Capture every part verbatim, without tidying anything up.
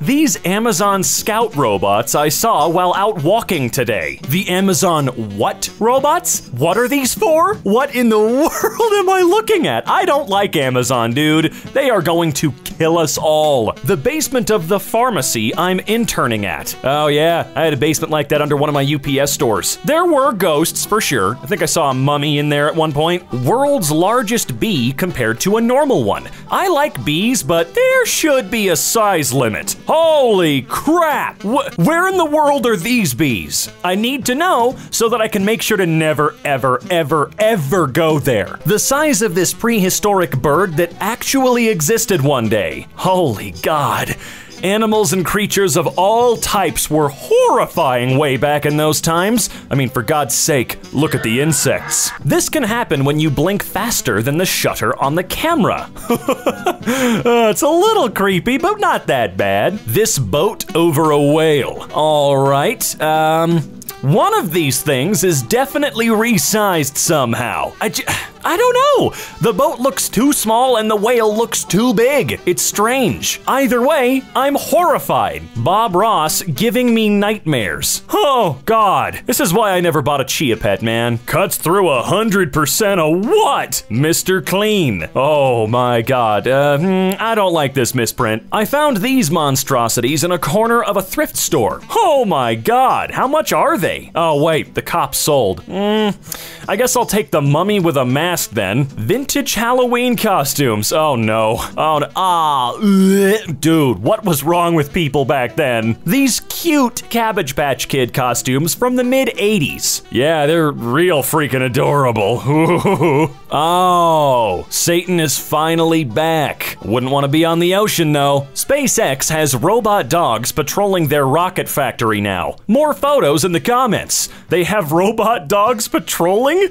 These Amazon Scout robots I saw while out walking today. The Amazon what robots? What are these for? What in the world am I looking at? I don't like Amazon, dude. They are going to kill us all. The basement of the pharmacy I'm interning at. Oh yeah, I had a basement like that under one of my U P S stores. There were ghosts for sure. I think I saw a mummy in there at one point. World's largest bee compared to a normal one. I like bees, but there should be a size limit. Holy crap! Wh- where in the world are these bees? I need to know so that I can make sure to never, ever, ever, ever go there. The size of this prehistoric bird that actually existed one day. Holy God. Animals and creatures of all types were horrifying way back in those times. I mean, for God's sake, look at the insects. This can happen when you blink faster than the shutter on the camera. uh, it's a little creepy, but not that bad. This boat over a whale. All right, um... one of these things is definitely resized somehow. I j I don't know. The boat looks too small and the whale looks too big. It's strange. Either way, I'm horrified. Bob Ross giving me nightmares. Oh God, this is why I never bought a Chia Pet, man. Cuts through a hundred percent of what? Mister Clean. Oh my God, uh, hmm, I don't like this misprint. I found these monstrosities in a corner of a thrift store. Oh my God, how much are they? Oh wait, the cop sold. Mm, I guess I'll take the mummy with a mask then. Vintage Halloween costumes, oh no. Oh, no. ah, bleh. Dude, what was wrong with people back then? These cute Cabbage Patch Kid costumes from the mid eighties. Yeah, they're real freaking adorable. Oh, Satan is finally back. Wouldn't want to be on the ocean though. SpaceX has robot dogs patrolling their rocket factory now. More photos in the comments. Comments. They have robot dogs patrolling?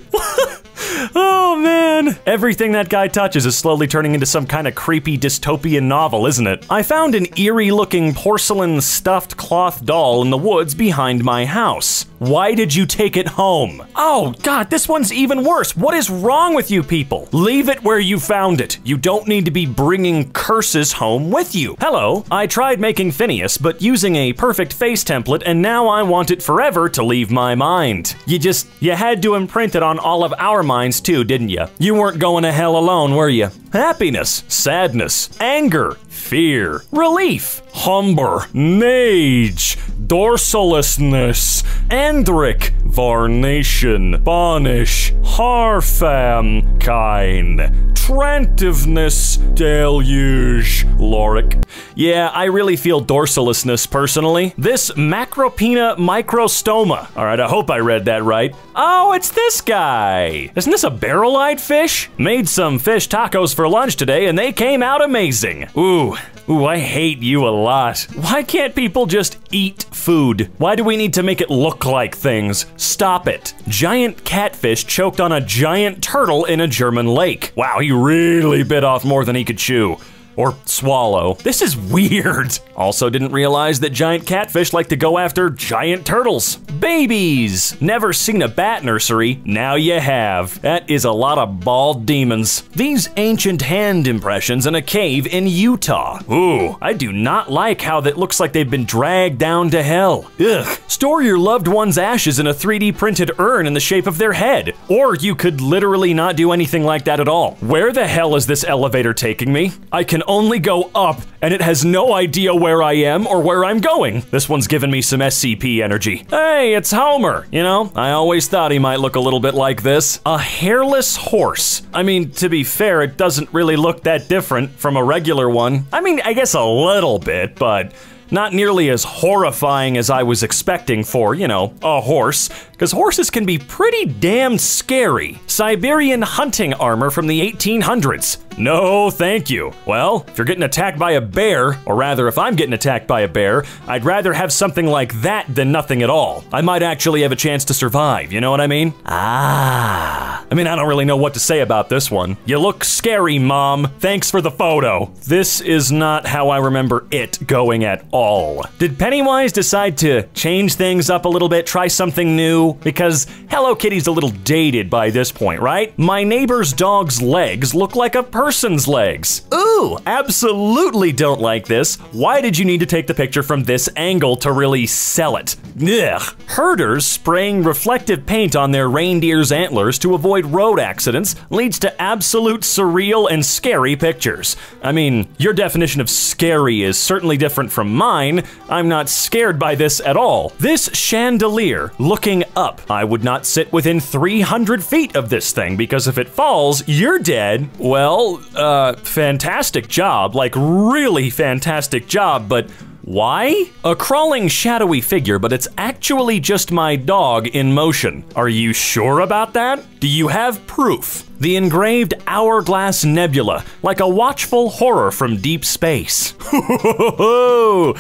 Oh man. Everything that guy touches is slowly turning into some kind of creepy dystopian novel, isn't it? I found an eerie looking porcelain stuffed cloth doll in the woods behind my house. Why did you take it home? Oh God, this one's even worse. What is wrong with you people? Leave it where you found it. You don't need to be bringing curses home with you. Hello, I tried making Phineas, but using a perfect face template and now I want it forever to leave my mind. You just, you had to imprint it on all of our minds too, didn't you? You weren't going to hell alone, were you? Happiness, sadness, anger, fear, relief, humber, mage, dorsalessness, andric, varnation, bonish, harfam, kine, trantiveness, deluge, loric. Yeah, I really feel dorsalessness personally. This Macropena microstoma. All right, I hope I read that right. Oh, it's this guy. Isn't this a barrel-eyed fish? Made some fish tacos for lunch today and they came out amazing. Ooh, ooh, I hate you a lot. Why can't people just eat food? Why do we need to make it look like things? Stop it. Giant catfish choked on a giant turtle in a German lake. Wow, he really bit off more than he could chew. Or swallow. This is weird. Also didn't realize that giant catfish like to go after giant turtles. Babies. Never seen a bat nursery. Now you have. That is a lot of bald demons. These ancient hand impressions in a cave in Utah. Ooh, I do not like how that looks like they've been dragged down to hell. Ugh. Store your loved one's ashes in a three D printed urn in the shape of their head. Or you could literally not do anything like that at all. Where the hell is this elevator taking me? I can only go up and it has no idea where I am or where I'm going. This one's given me some S C P energy. Hey, it's Homer, you know? I always thought he might look a little bit like this. A hairless horse. I mean, to be fair, it doesn't really look that different from a regular one. I mean, I guess a little bit, but not nearly as horrifying as I was expecting for, you know, a horse, because horses can be pretty damn scary. Siberian hunting armor from the eighteen hundreds. No, thank you. Well, if you're getting attacked by a bear, or rather if I'm getting attacked by a bear, I'd rather have something like that than nothing at all. I might actually have a chance to survive, you know what I mean? Ah. I mean, I don't really know what to say about this one. You look scary, Mom. Thanks for the photo. This is not how I remember it going at all. Did Pennywise decide to change things up a little bit, try something new? do, because Hello Kitty's a little dated by this point, right? My neighbor's dog's legs look like a person's legs. Ooh, absolutely don't like this. Why did you need to take the picture from this angle to really sell it? Ugh. Herders spraying reflective paint on their reindeer's antlers to avoid road accidents leads to absolute surreal and scary pictures. I mean, your definition of scary is certainly different from mine. I'm not scared by this at all. This chandelier looking up. I would not sit within three hundred feet of this thing because if it falls, you're dead. Well, uh, fantastic job, like really fantastic job, but why? A crawling shadowy figure, but it's actually just my dog in motion. Are you sure about that? Do you have proof? The engraved hourglass nebula, like a watchful horror from deep space. Oh,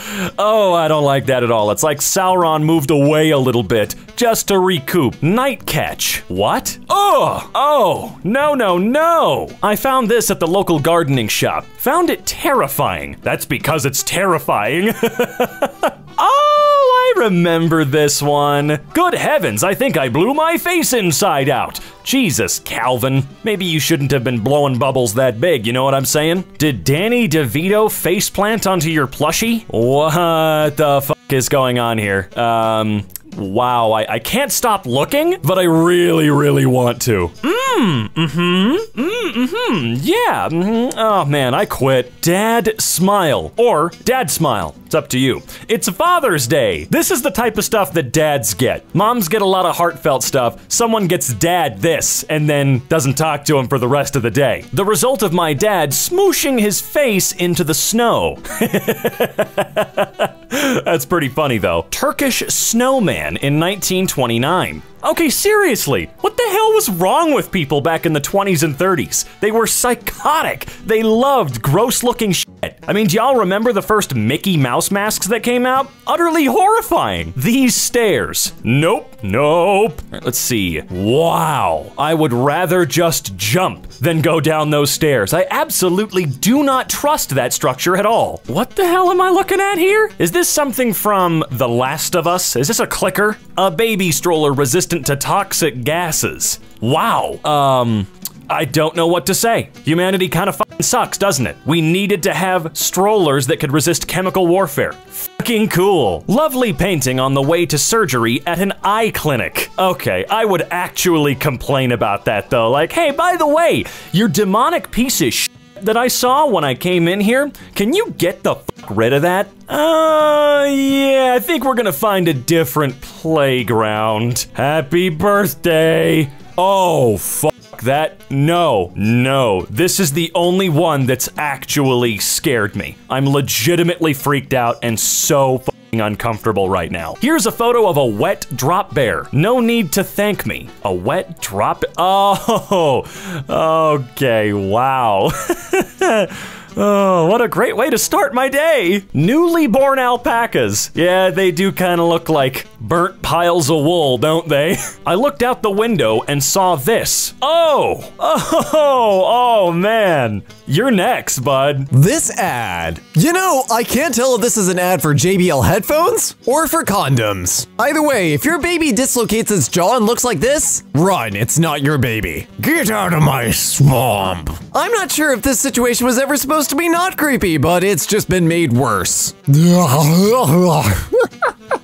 I don't like that at all. It's like Sauron moved away a little bit just to recoup. Night catch. What? Oh, oh, no, no, no. I found this at the local gardening shop. Found it terrifying. That's because it's terrifying. Oh, I remember this one. Good heavens, I think I blew my face inside out. Jesus, Calvin. Maybe you shouldn't have been blowing bubbles that big, you know what I'm saying? Did Danny DeVito faceplant onto your plushie? What the fuck is going on here? Um, wow, I, I can't stop looking, but I really, really want to. Mmm, mm-hmm, mm, mm-hmm, yeah, mm-hmm. Oh man, I quit. Dad smile, or dad smile. It's up to you. It's Father's Day. This is the type of stuff that dads get. Moms get a lot of heartfelt stuff. Someone gets dad this and then doesn't talk to him for the rest of the day. The result of my dad smooshing his face into the snow. That's pretty funny though. Turkish snowman in nineteen twenty-nine. Okay, seriously, what the hell was wrong with people back in the twenties and thirties? They were psychotic. They loved gross-looking shit. I mean, do y'all remember the first Mickey Mouse masks that came out? Utterly horrifying. These stairs. Nope, nope. All right, let's see. Wow, I would rather just jump than go down those stairs. I absolutely do not trust that structure at all. What the hell am I looking at here? Is this something from The Last of Us? Is this a clicker? A baby stroller resistant to toxic gases. Wow. Um, I don't know what to say. Humanity kind of fucking sucks, doesn't it? We needed to have strollers that could resist chemical warfare. Fucking cool. Lovely painting on the way to surgery at an eye clinic. Okay, I would actually complain about that though. Like, hey, by the way, your demonic piece of shit that I saw when I came in here, can you get the fuck rid of that? Uh, yeah, I think we're gonna find a different playground. Happy birthday. Oh, fuck that. No, no, this is the only one that's actually scared me. I'm legitimately freaked out and so fucking uncomfortable right now. Here's a photo of a wet drop bear. No need to thank me. A wet drop, oh, okay, wow. Oh, what a great way to start my day. Newly born alpacas. Yeah, they do kind of look like burnt piles of wool, don't they? I looked out the window and saw this. Oh, oh, oh, oh man. You're next, bud. This ad. You know, I can't tell if this is an ad for J B L headphones or for condoms. Either way, if your baby dislocates its jaw and looks like this, run, it's not your baby. Get out of my swamp. I'm not sure if this situation was ever supposed to to be not creepy, but it's just been made worse.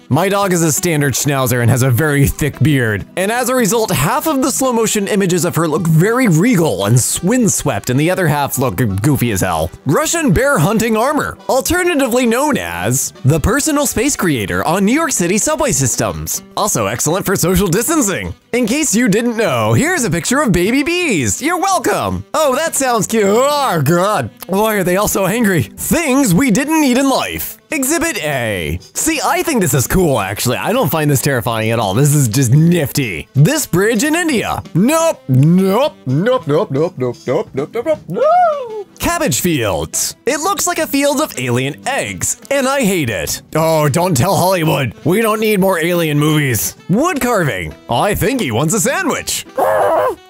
My dog is a standard schnauzer and has a very thick beard, and as a result, half of the slow motion images of her look very regal and windswept, and the other half look goofy as hell. Russian bear hunting armor, alternatively known as the personal space creator on New York City subway systems. Also excellent for social distancing. In case you didn't know, here's a picture of baby bees. You're welcome. Oh, that sounds cute. Oh, God. Why are they all so angry? Things we didn't need in life. Exhibit A. See, I think this is cool, actually. I don't find this terrifying at all. This is just nifty. This bridge in India. Nope, nope, nope, nope, nope, nope, nope, nope, nope, nope, no. Cabbage fields. It looks like a field of alien eggs, and I hate it. Oh, don't tell Hollywood. We don't need more alien movies. Wood carving. I think Foggy wants a sandwich!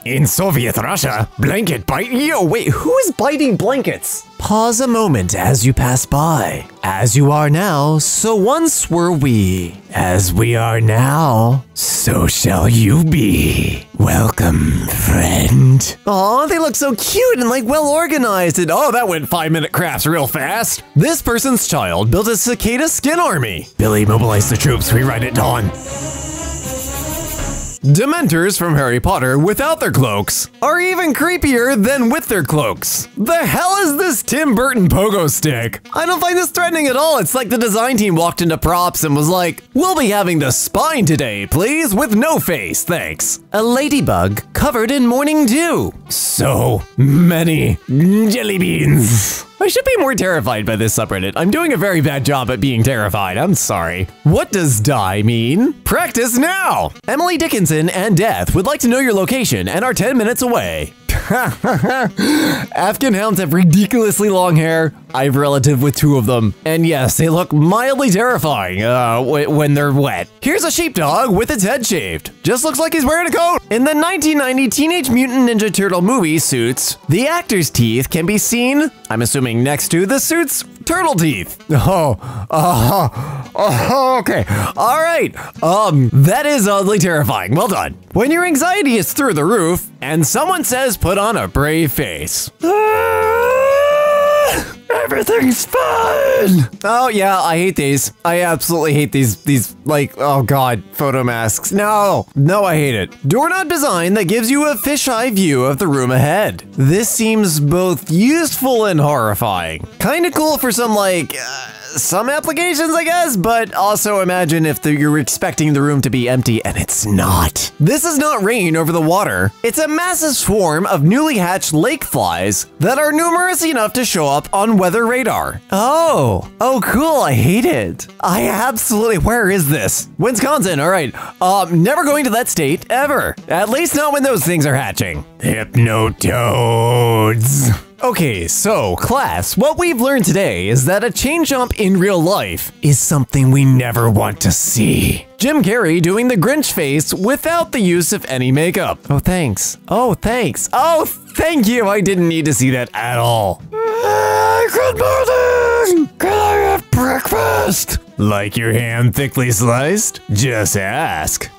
In Soviet Russia, blanket bite- Yo, wait, who is biting blankets? Pause a moment as you pass by. As you are now, so once were we. As we are now, so shall you be. Welcome, friend. Aw, they look so cute and like well organized and oh, that went five minute crafts real fast. This person's child built a cicada skin army. Billy mobilized the troops, rewrite at dawn. Dementors from Harry Potter without their cloaks are even creepier than with their cloaks. The hell is this Tim Burton pogo stick? I don't find this threatening at all. It's like the design team walked into props and was like, we'll be having the spine today, please, with no face, thanks. A ladybug covered in morning dew. So many jelly beans. I should be more terrified by this subreddit. I'm doing a very bad job at being terrified, I'm sorry. What does die mean? Practice now! Emily Dickinson and Death would like to know your location and are ten minutes away. Afghan hounds have ridiculously long hair. I have a relative with two of them. And yes, they look mildly terrifying uh, when they're wet. Here's a sheepdog with its head shaved. Just looks like he's wearing a coat. In the nineteen ninety Teenage Mutant Ninja Turtle movie Suits, the actor's teeth can be seen, I'm assuming next to the suit's turtle teeth. Oh, uh-huh. Oh, okay. All right. Um, that is oddly terrifying. Well done. When your anxiety is through the roof and someone says put on a brave face. Ah, everything's fine. Oh yeah, I hate these. I absolutely hate these, these like, oh god, photo masks. No, no, I hate it. Doorknob design that gives you a fisheye view of the room ahead. This seems both useful and horrifying. Kinda cool for some like, uh, some applications, I guess, but also imagine if the, you're expecting the room to be empty and it's not. This is not rain over the water. It's a massive swarm of newly hatched lake flies that are numerous enough to show up on weather radar. Oh, oh cool, I hate it. I absolutely, where is this? Wisconsin, all right. Um, never going to that state, ever. At least not when those things are hatching. Hypnotodes. Okay, so class, what we've learned today is that a chain jump in real life is something we never want to see. Jim Carrey doing the Grinch face without the use of any makeup. Oh, thanks. Oh, thanks. Oh, thank you. I didn't need to see that at all. Hey, good morning. Can I have breakfast? Like your ham thickly sliced? Just ask.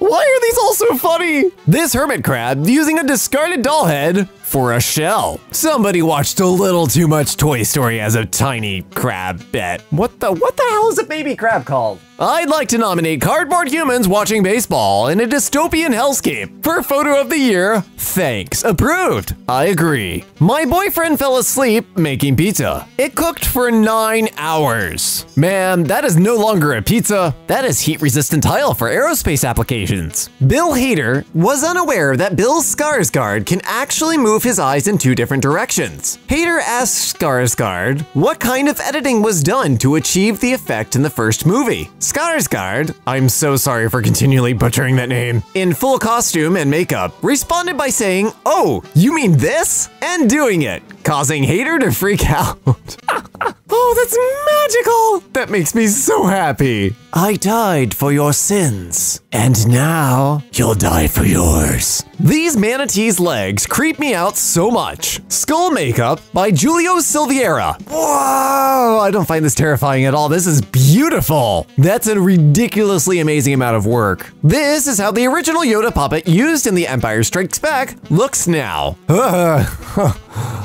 Why are these all so funny? This hermit crab using a discarded doll head for a shell. Somebody watched a little too much Toy Story as a tiny crab bet. What the, what the hell is a baby crab called? I'd like to nominate cardboard humans watching baseball in a dystopian hellscape for photo of the year. Thanks, approved. I agree. My boyfriend fell asleep making pizza. It cooked for nine hours. Man, that is no longer a pizza. That is heat-resistant tile for aerospace applications. Bill Hader was unaware that Bill Skarsgård can actually move his eyes in two different directions. Hader asks Skarsgård what kind of editing was done to achieve the effect in the first movie. Skarsgård, I'm so sorry for continually butchering that name, in full costume and makeup, responded by saying, oh, you mean this? And doing it, causing Hader to freak out. Oh, that's magical! That makes me so happy. I died for your sins, and now you'll die for yours. These manatees' legs creep me out so much. Skull makeup by Julio Silveira. Whoa, I don't find this terrifying at all. This is beautiful. That's a ridiculously amazing amount of work. This is how the original Yoda puppet used in The Empire Strikes Back looks now.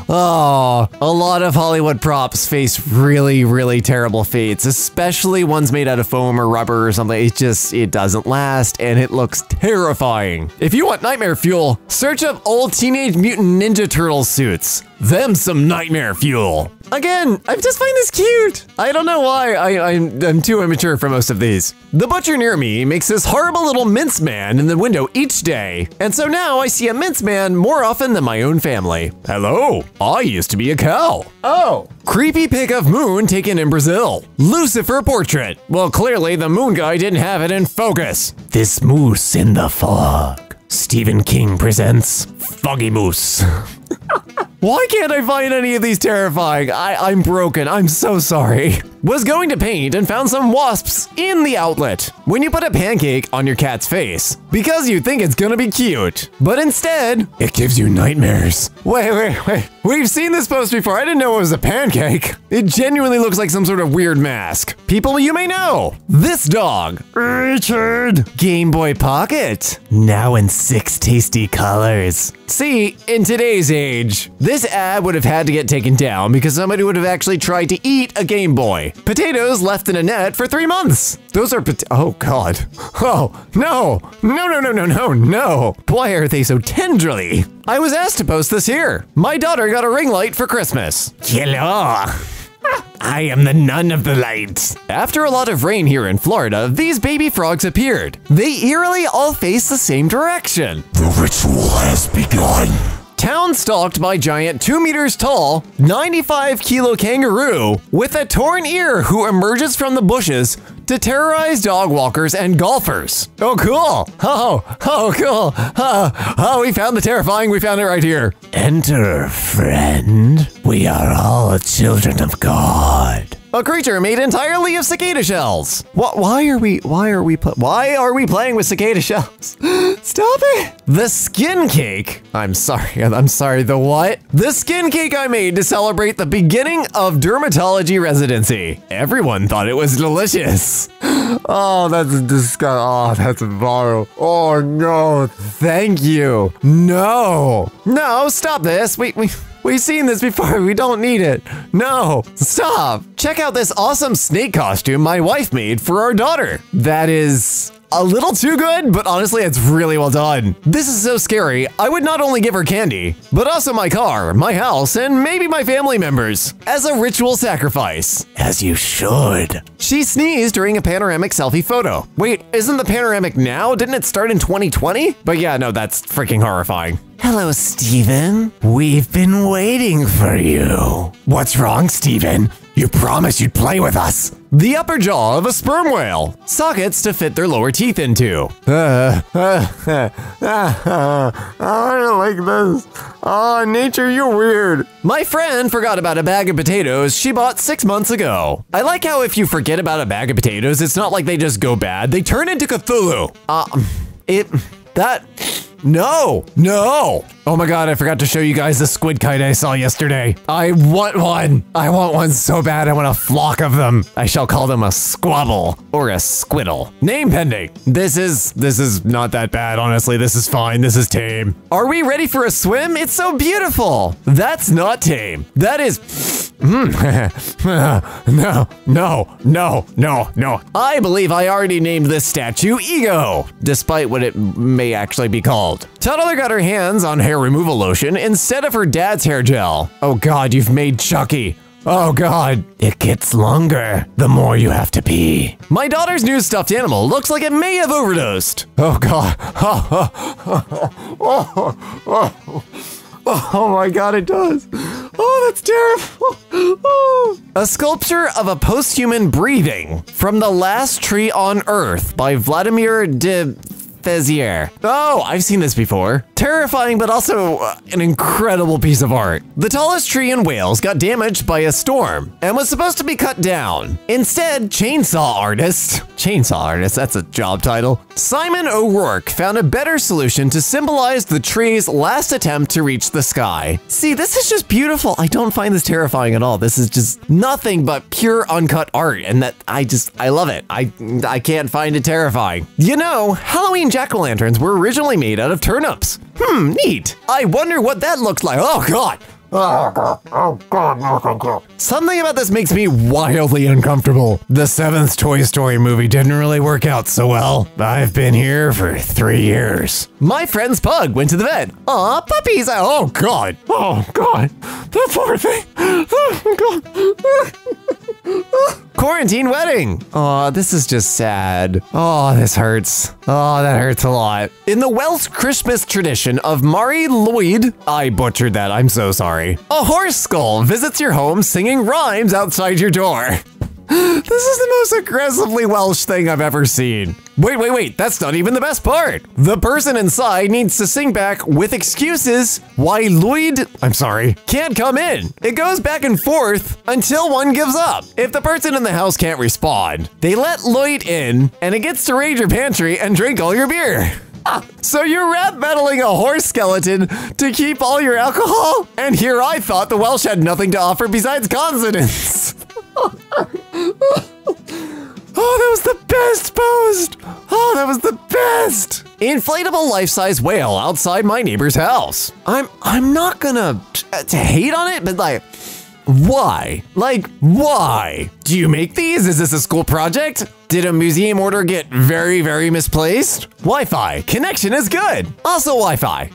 Oh, a lot of Hollywood props face really, really terrible fates, especially ones made out of foam or rubber or something. It just, it doesn't last and it looks terrifying. If you want nightmare fuel, search up old Teenage Mutant Ninja Turtle suits. Them some nightmare fuel. Again, I just find this cute. I don't know why, I, I'm, I'm too immature for most of these. The butcher near me makes this horrible little mince man in the window each day. And so now I see a mince man more often than my own family. Hello, I used to be a cow. Oh. Creepy pic of moon taken in Brazil. Lucifer portrait. Well, clearly the moon guy didn't have it in focus. This moose in the fog. Stephen King presents Foggy Moose. Why can't I find any of these terrifying? I, I'm broken. I'm so sorry. was going to paint and found some wasps in the outlet. When you put a pancake on your cat's face, because you think it's gonna be cute, but instead, it gives you nightmares. Wait, wait, wait. We've seen this post before. I didn't know it was a pancake. It genuinely looks like some sort of weird mask. People you may know. This dog. Richard. Game Boy Pocket. Now in six tasty colors. See, in today's age, this ad would have had to get taken down because somebody would have actually tried to eat a Game Boy. Potatoes left in a net for three months. Those are pot- oh god. Oh, no. No, no, no, no, no, no. Why are they so tenderly? I was asked to post this here. My daughter got a ring light for Christmas. Hello. I am the nun of the light. After a lot of rain here in Florida, these baby frogs appeared. They eerily all face the same direction. The ritual has begun. Town stalked by giant two meters tall, ninety-five kilo kangaroo with a torn ear who emerges from the bushes to terrorize dog walkers and golfers. Oh, cool. Oh, oh, cool. Oh, oh, we found the terrifying. We found it right here. Enter, friend. We are all children of God. A creature made entirely of cicada shells. What? Why are we? Why are we? Why are we playing with cicada shells? Stop it! The skin cake. I'm sorry. I'm sorry. The what? The skin cake I made to celebrate the beginning of dermatology residency. Everyone thought it was delicious. Oh, that's disgusting. Oh, that's vile. Oh no! Thank you. No. No. Stop this. Wait. Wait. We've seen this before, we don't need it. No, stop. Check out this awesome snake costume my wife made for our daughter. That is a little too good, but honestly, it's really well done. This is so scary, I would not only give her candy, but also my car, my house, and maybe my family members as a ritual sacrifice. As you should. She sneezed during a panoramic selfie photo. Wait, isn't the panoramic now? Didn't it start in twenty twenty? But yeah, no, that's freaking horrifying. Hello, Stephen. We've been waiting for you. What's wrong, Stephen? You promised you'd play with us. The upper jaw of a sperm whale. Sockets to fit their lower teeth into. Uh, uh, uh, uh, uh, I don't like this. Oh, nature, you're weird. My friend forgot about a bag of potatoes she bought six months ago. I like how if you forget about a bag of potatoes, it's not like they just go bad. They turn into Cthulhu. Uh, it... that... No, no. Oh my god, I forgot to show you guys the squid kite I saw yesterday. I want one. I want one so bad I want a flock of them. I shall call them a squabble or a squiddle. Name pending. This is, this is not that bad, honestly. This is fine. This is tame. Are we ready for a swim? It's so beautiful. That's not tame. That is... no, no, no, no, no. I believe I already named this statue Ego, despite what it may actually be called. Toddler got her hands on hair removal lotion instead of her dad's hair gel. Oh god, you've made Chucky. Oh god. It gets longer the more you have to pee. My daughter's new stuffed animal looks like it may have overdosed. Oh god. Oh my god, it does. Oh, that's terrible. Oh. A sculpture of a post-human breathing from The Last Tree on Earth by Vladimir de Fezier. Oh, I've seen this before. Terrifying, but also uh, an incredible piece of art. The tallest tree in Wales got damaged by a storm and was supposed to be cut down. Instead, chainsaw artist, chainsaw artist, that's a job title, Simon O'Rourke found a better solution to symbolize the tree's last attempt to reach the sky. See, this is just beautiful. I don't find this terrifying at all. This is just nothing but pure uncut art, and that I just, I love it. I, I can't find it terrifying. You know, Halloween jack-o'-lanterns were originally made out of turnips. Hmm, neat. I wonder what that looks like. Oh god. Oh god. Oh god. Oh god. Something about this makes me wildly uncomfortable. The seventh Toy Story movie didn't really work out so well. I've been here for three years. My friend's pug went to the vet. Aw, puppies. Oh god. Oh god. That poor thing. Oh god. Quarantine wedding. Oh, this is just sad. Oh, this hurts. Oh, that hurts a lot. In the Welsh Christmas tradition of Mari Lwyd, I butchered that, I'm so sorry. A horse skull visits your home singing rhymes outside your door. This is the most aggressively Welsh thing I've ever seen. Wait, wait, wait, that's not even the best part. The person inside needs to sing back with excuses why Lwyd, I'm sorry, can't come in. It goes back and forth until one gives up. If the person in the house can't respond, they let Lwyd in and it gets to raid your pantry and drink all your beer. Ah, so you're rap battling a horse skeleton to keep all your alcohol? And here I thought the Welsh had nothing to offer besides consonants. Oh, that was the best post! Oh, that was the best! Inflatable life-size whale outside my neighbor's house. I'm I'm not gonna to hate on it, but like, why? Like, why? Do you make these? Is this a school project? Did a museum order get very, very misplaced? Wi-Fi. Connection is good. Also Wi-Fi.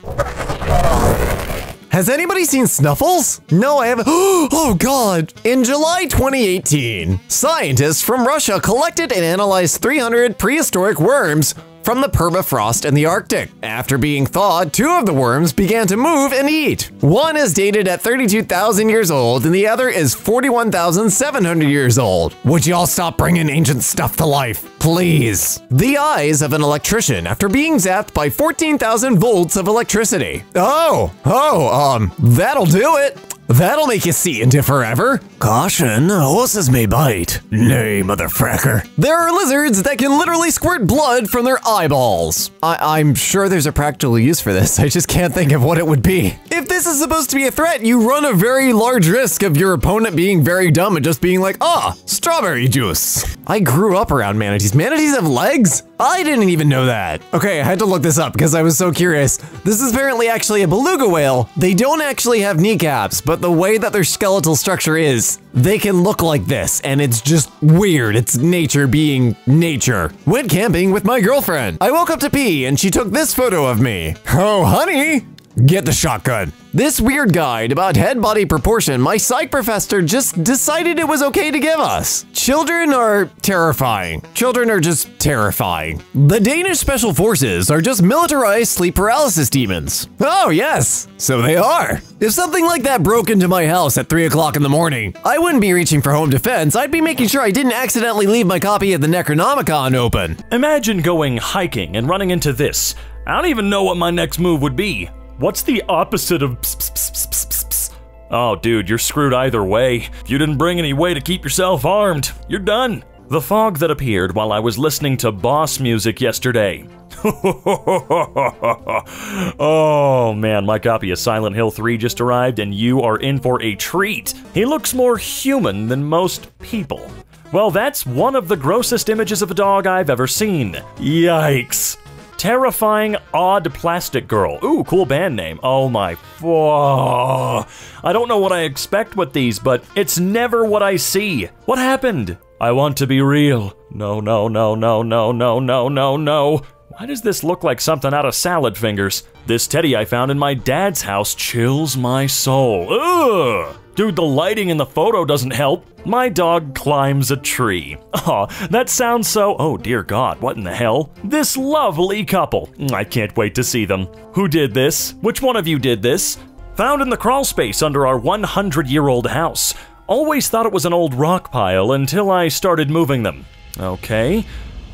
Has anybody seen Snuffles? No, I haven't. Oh God. In July twenty eighteen, scientists from Russia collected and analyzed three hundred prehistoric worms from the permafrost in the Arctic. After being thawed, two of the worms began to move and eat. One is dated at thirty-two thousand years old and the other is forty-one thousand seven hundred years old. Would y'all stop bringing ancient stuff to life? Please. The eyes of an electrician after being zapped by fourteen thousand volts of electricity. Oh, oh, um, that'll do it. That'll make you see into forever. Caution, horses may bite. Nay, motherfracker. There are lizards that can literally squirt blood from their eyeballs. I I'm sure there's a practical use for this. I just can't think of what it would be. If this is supposed to be a threat, you run a very large risk of your opponent being very dumb and just being like, ah, strawberry juice. I grew up around manatees. Manatees have legs? I didn't even know that. Okay, I had to look this up because I was so curious. This is apparently actually a beluga whale. They don't actually have kneecaps, but the way that their skeletal structure is, they can look like this, and it's just weird. It's nature being nature. Went camping with my girlfriend. I woke up to pee, and she took this photo of me. Oh, honey, get the shotgun. This weird guide about head-body proportion my psych professor just decided it was okay to give us. Children are terrifying. Children are just terrifying. The Danish Special Forces are just militarized sleep paralysis demons. Oh yes, so they are. If something like that broke into my house at three o'clock in the morning, I wouldn't be reaching for home defense. I'd be making sure I didn't accidentally leave my copy of the Necronomicon open. Imagine going hiking and running into this. I don't even know what my next move would be. What's the opposite of pss, pss, pss, pss, pss, pss? Oh, dude, you're screwed either way. If you didn't bring any way to keep yourself armed, you're done. The fog that appeared while I was listening to boss music yesterday. Oh man, my copy of Silent Hill three just arrived and you are in for a treat. He looks more human than most people. Well, that's one of the grossest images of a dog I've ever seen. Yikes. Terrifying Odd Plastic Girl. Ooh, cool band name. Oh my. Whoa. I don't know what I expect with these, but it's never what I see. What happened? I want to be real. No, no, no, no, no, no, no, no, no. Why does this look like something out of Salad Fingers? This teddy I found in my dad's house chills my soul. Ugh. Dude, the lighting in the photo doesn't help. My dog climbs a tree. Aw, oh, that sounds so, oh dear God, what in the hell? This lovely couple. I can't wait to see them. Who did this? Which one of you did this? Found in the crawl space under our one hundred year old house. Always thought it was an old rock pile until I started moving them. Okay.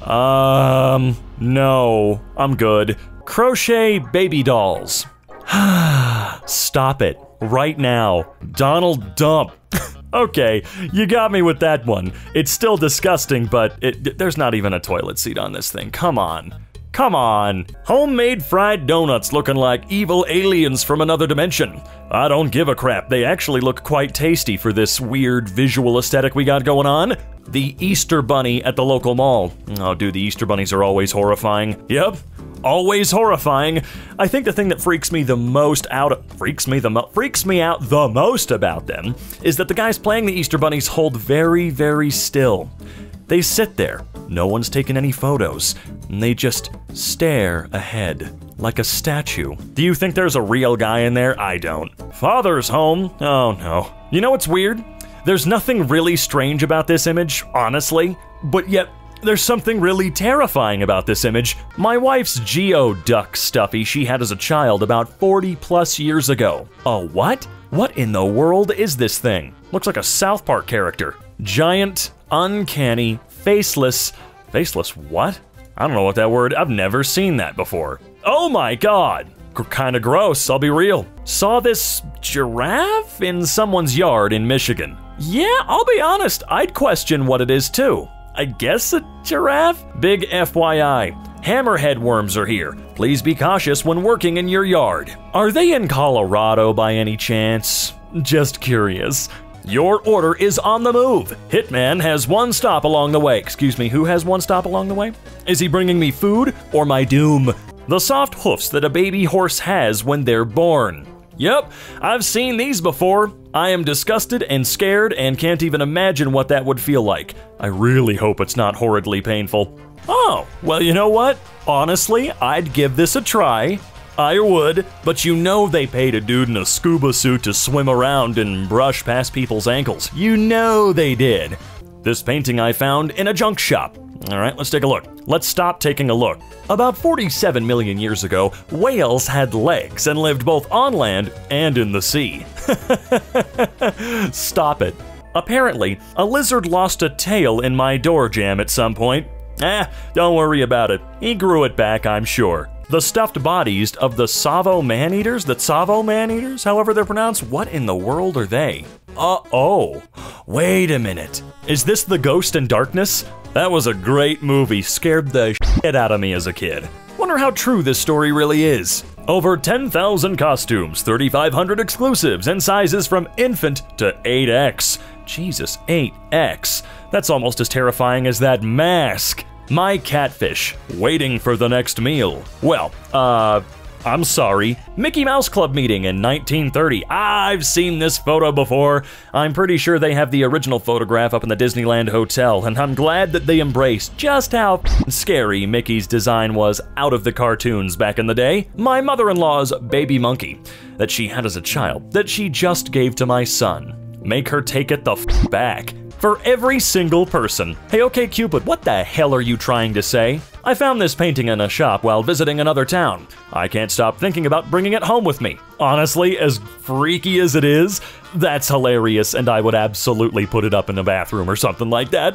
Um, no, I'm good. Crochet baby dolls. Stop it. Right now. Donald Dump. Okay, you got me with that one. It's still disgusting, but it, there's not even a toilet seat on this thing. Come on. Come on. Homemade fried donuts looking like evil aliens from another dimension. I don't give a crap. They actually look quite tasty for this weird visual aesthetic we got going on. The Easter Bunny at the local mall. Oh, dude, the Easter Bunnies are always horrifying. Yep. Always horrifying. I think the thing that freaks me the most out, freaks me the mo freaks me out the most about them is that the guys playing the Easter Bunnies hold very, very still. They sit there, no one's taking any photos, and they just stare ahead like a statue. Do you think there's a real guy in there? I don't. Father's home? Oh no. You know what's weird? There's nothing really strange about this image, honestly, but yet there's something really terrifying about this image. My wife's Geoduck stuffy she had as a child about forty plus years ago. A what? What in the world is this thing? Looks like a South Park character. Giant uncanny, faceless, faceless what? I don't know what that word, I've never seen that before. Oh my God, kinda gross, I'll be real. Saw this giraffe in someone's yard in Michigan. Yeah, I'll be honest, I'd question what it is too. I guess a giraffe? Big F Y I, hammerhead worms are here. Please be cautious when working in your yard. Are they in Colorado by any chance? Just curious. Your order is on the move. Hitman has one stop along the way. Excuse me, who has one stop along the way? Is he bringing me food or my doom? The soft hoofs that a baby horse has when they're born. Yep, I've seen these before. I am disgusted and scared and can't even imagine what that would feel like. I really hope it's not horridly painful. Oh, well, you know what? Honestly, I'd give this a try. I would, but you know they paid a dude in a scuba suit to swim around and brush past people's ankles. You know they did. This painting I found in a junk shop. All right, let's take a look. Let's stop taking a look. About forty-seven million years ago, whales had legs and lived both on land and in the sea. Stop it. Apparently, a lizard lost a tail in my door jamb at some point. Eh, don't worry about it. He grew it back, I'm sure. The stuffed bodies of the Tsavo man-eaters, the Tsavo man-eaters, however they're pronounced, what in the world are they? Uh-oh, wait a minute. Is this The Ghost in Darkness? That was a great movie, scared the shit out of me as a kid. Wonder how true this story really is. Over ten thousand costumes, thirty-five hundred exclusives, and sizes from infant to eight X. Jesus, eight X. That's almost as terrifying as that mask. My catfish, waiting for the next meal. Well, uh, I'm sorry. Mickey Mouse Club meeting in nineteen thirty. I've seen this photo before. I'm pretty sure they have the original photograph up in the Disneyland Hotel, and I'm glad that they embraced just how scary Mickey's design was out of the cartoons back in the day. My mother-in-law's baby monkey that she had as a child that she just gave to my son. Make her take it the f back. For every single person. Hey, okay, Cupid, what the hell are you trying to say? I found this painting in a shop while visiting another town. I can't stop thinking about bringing it home with me. Honestly, as freaky as it is, that's hilarious, and I would absolutely put it up in the bathroom or something like that.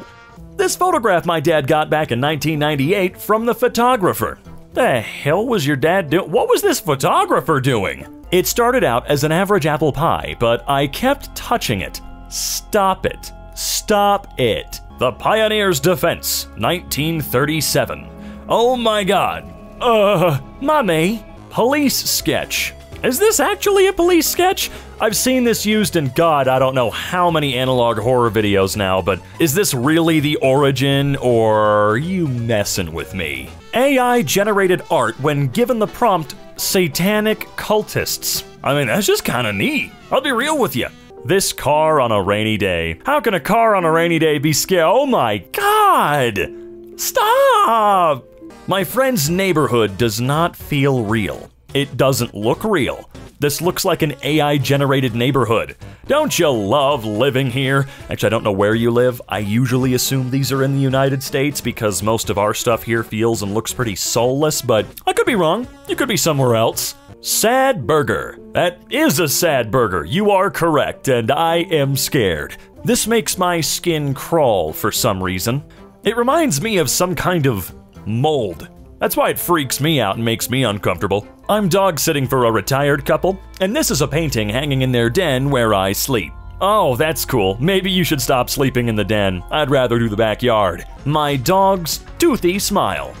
This photograph my dad got back in nineteen ninety-eight from the photographer. The hell was your dad doing? What was this photographer doing? It started out as an average apple pie, but I kept touching it. Stop it. Stop it. The Pioneer's Defense, nineteen thirty-seven. Oh my God. Uh, mommy. Police sketch. Is this actually a police sketch? I've seen this used in God, I don't know how many analog horror videos now, but is this really the origin, or are you messing with me? A I generated art when given the prompt, satanic cultists. I mean, that's just kinda neat. I'll be real with you. This car on a rainy day. How can a car on a rainy day be scary? Oh my God! Stop! My friend's neighborhood does not feel real. It doesn't look real. This looks like an A I-generated neighborhood. Don't you love living here? Actually, I don't know where you live. I usually assume these are in the United States because most of our stuff here feels and looks pretty soulless, but I could be wrong. You could be somewhere else. Sad burger. That is a sad burger. You are correct, and I am scared. This makes my skin crawl for some reason. It reminds me of some kind of mold. That's why it freaks me out and makes me uncomfortable. I'm dog sitting for a retired couple, and this is a painting hanging in their den where I sleep. Oh, that's cool. Maybe you should stop sleeping in the den. I'd rather do the backyard. My dog's toothy smile.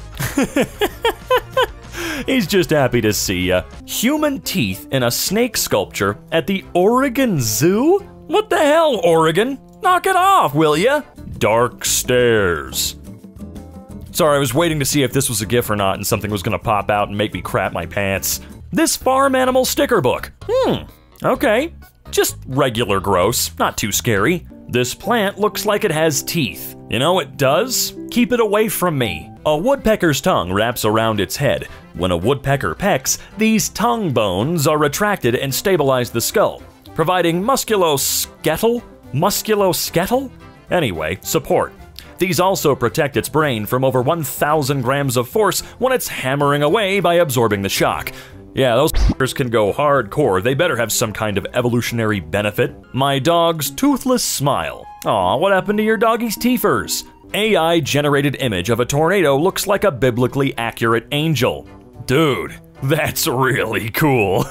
He's just happy to see ya. Human teeth in a snake sculpture at the Oregon Zoo? What the hell, Oregon? Knock it off, will ya? Dark stairs. Sorry, I was waiting to see if this was a GIF or not and something was gonna pop out and make me crap my pants. This farm animal sticker book. Hmm, okay. Just regular gross, not too scary. This plant looks like it has teeth. You know it does? Keep it away from me. A woodpecker's tongue wraps around its head. When a woodpecker pecks, these tongue bones are retracted and stabilize the skull, providing musculoskeletal, musculoskeletal? Anyway, support. These also protect its brain from over one thousand grams of force when it's hammering away by absorbing the shock. Yeah, those fuckers can go hardcore. They better have some kind of evolutionary benefit. My dog's toothless smile. Aw, what happened to your doggy's teethers? A I-generated image of a tornado looks like a biblically accurate angel. Dude, that's really cool.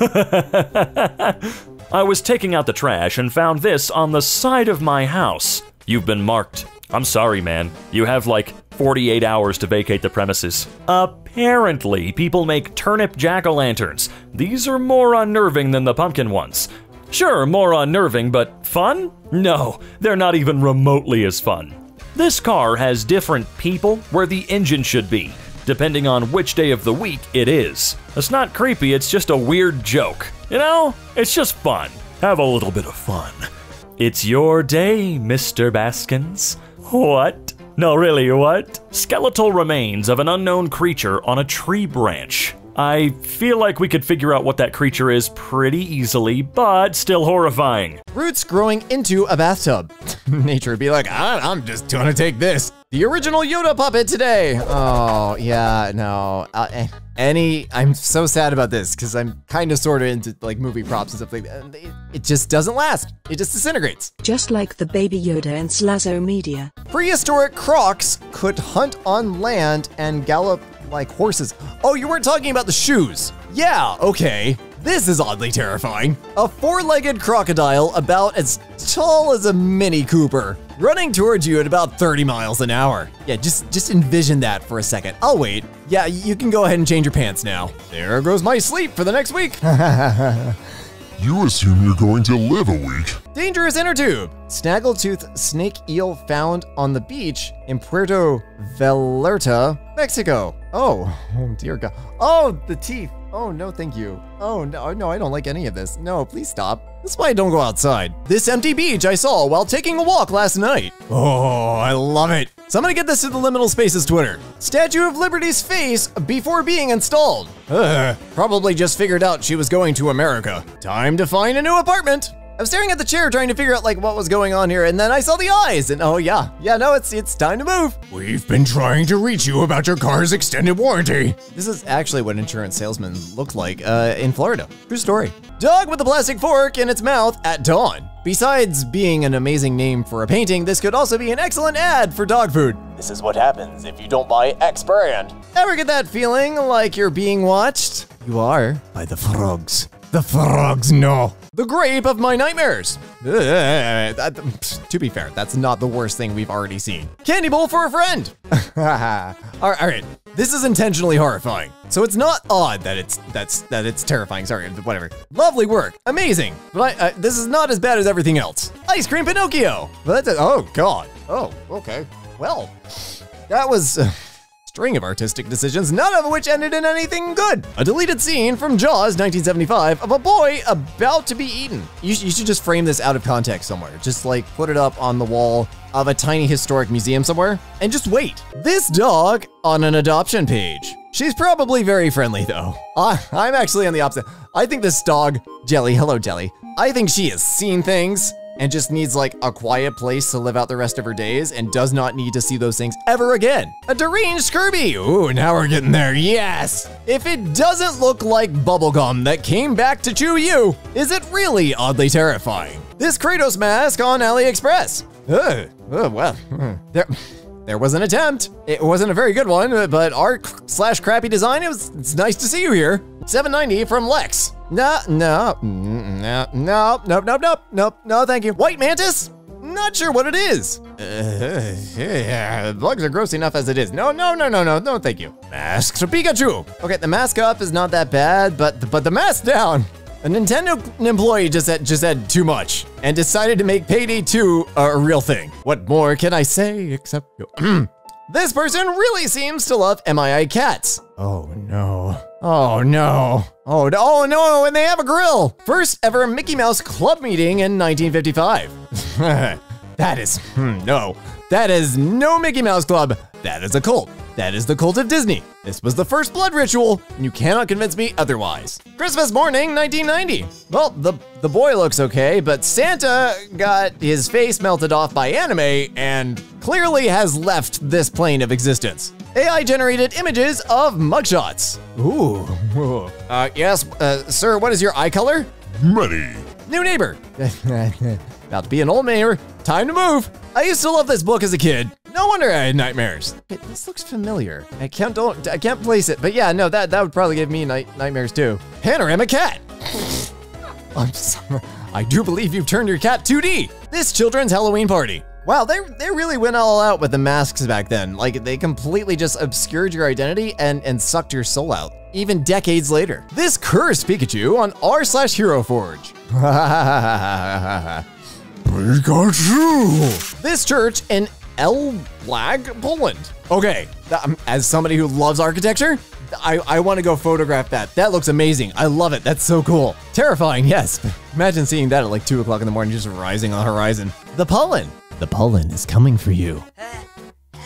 I was taking out the trash and found this on the side of my house. You've been marked. I'm sorry, man. You have like forty-eight hours to vacate the premises. Apparently, people make turnip jack-o'-lanterns. These are more unnerving than the pumpkin ones. Sure, more unnerving, but fun? No, they're not even remotely as fun. This car has different people where the engine should be, depending on which day of the week it is. It's not creepy, it's just a weird joke. You know, it's just fun. Have a little bit of fun. It's your day, Mister Baskins. What? No, really, what? Skeletal remains of an unknown creature on a tree branch. I feel like we could figure out what that creature is pretty easily, but still horrifying. Roots growing into a bathtub. Nature would be like, I'm just gonna take this. The original Yoda puppet today. Oh, yeah, no. Uh, any, I'm so sad about this because I'm kind of sort of into like movie props and stuff like that. It, it just doesn't last. It just disintegrates. Just like the baby Yoda in Slazo media. Prehistoric crocs could hunt on land and gallop like horses. Oh, you weren't talking about the shoes. Yeah, okay. This is oddly terrifying. A four-legged crocodile about as tall as a Mini Cooper, running towards you at about thirty miles an hour. Yeah, just, just envision that for a second. I'll wait. Yeah, you can go ahead and change your pants now. There goes my sleep for the next week. You assume you're going to live a week. Dangerous inner tube. Snaggletooth snake eel found on the beach in Puerto Vallarta, Mexico. Oh, oh dear God. Oh, the teeth. Oh, no, thank you. Oh, no, no, I don't like any of this. No, please stop. That's why I don't go outside. This empty beach I saw while taking a walk last night. Oh, I love it. So I'm gonna get this to the Liminal Spaces Twitter. Statue of Liberty's face before being installed. Ugh, probably just figured out she was going to America. Time to find a new apartment. I'm staring at the chair trying to figure out like what was going on here, and then I saw the eyes, and oh yeah, yeah, no, it's it's time to move. We've been trying to reach you about your car's extended warranty. This is actually what insurance salesmen look like uh, in Florida. True story. Dog with a plastic fork in its mouth at dawn. Besides being an amazing name for a painting, this could also be an excellent ad for dog food. This is what happens if you don't buy X brand. Ever get that feeling like you're being watched? You are. By the frogs. The frogs know. The grape of my nightmares. Uh, that, to be fair, that's not the worst thing we've already seen. Candy bowl for a friend. all, right, all right, this is intentionally horrifying. So it's not odd that it's that's that it's terrifying. Sorry, whatever. Lovely work, amazing. But I, uh, this is not as bad as everything else. Ice cream Pinocchio. But that's a, oh God. Oh, okay. Well, that was. Uh, String of artistic decisions, none of which ended in anything good. A deleted scene from Jaws nineteen seventy-five of a boy about to be eaten. You, sh you should just frame this out of context somewhere. Just like put it up on the wall of a tiny historic museum somewhere and just wait. This dog on an adoption page. She's probably very friendly though. Uh, I'm actually on the opposite. I think this dog, Jelly, hello Jelly. I think she has seen things and just needs like a quiet place to live out the rest of her days and does not need to see those things ever again. A deranged Kirby, ooh, now we're getting there, yes. If it doesn't look like bubblegum that came back to chew you, is it really oddly terrifying? This Kratos mask on AliExpress. Ugh, oh, well, there, there was an attempt. It wasn't a very good one, but art slash crappy design, it was, it's nice to see you here. seven ninety from Lex. No, no, no, no, nope, nope, nope, nope, no, thank you. White mantis? Not sure what it is. Uh, yeah, bugs are gross enough as it is. No, no, no, no, no, no, thank you. Masks for Pikachu. Okay, the mask up is not that bad, but but the mask down. A Nintendo employee just said, just said too much and decided to make Payday two a real thing. What more can I say except, this person really seems to love M I I cats. Oh no. Oh no. Oh no, oh, no. And they have a grill. First ever Mickey Mouse Club meeting in nineteen fifty-five. That is, hmm, no. That is no Mickey Mouse Club. That is a cult. That is the cult of Disney. This was the first blood ritual, and you cannot convince me otherwise. Christmas morning, nineteen ninety. Well, the, the boy looks okay, but Santa got his face melted off by anime and clearly has left this plane of existence. A I-generated images of mugshots. Ooh. uh, yes, uh, sir, what is your eye color? Muddy. New neighbor. About to be an old neighbor. Time to move. I used to love this book as a kid. No wonder I had nightmares. Wait, this looks familiar. I can't don't, I can't place it, but yeah, no, that, that would probably give me night, nightmares too. Panorama cat. I'm sorry. I do believe you've turned your cat two D. This children's Halloween party. Wow, they, they really went all out with the masks back then. Like, they completely just obscured your identity and, and sucked your soul out, even decades later. This cursed Pikachu on r slash Hero Forge. Pikachu! This church in Elblag, Poland. Okay, um, as somebody who loves architecture, I, I want to go photograph that. That looks amazing. I love it. That's so cool. Terrifying, yes. Imagine seeing that at like two o'clock in the morning, just rising on the horizon. The pollen. The pollen is coming for you. A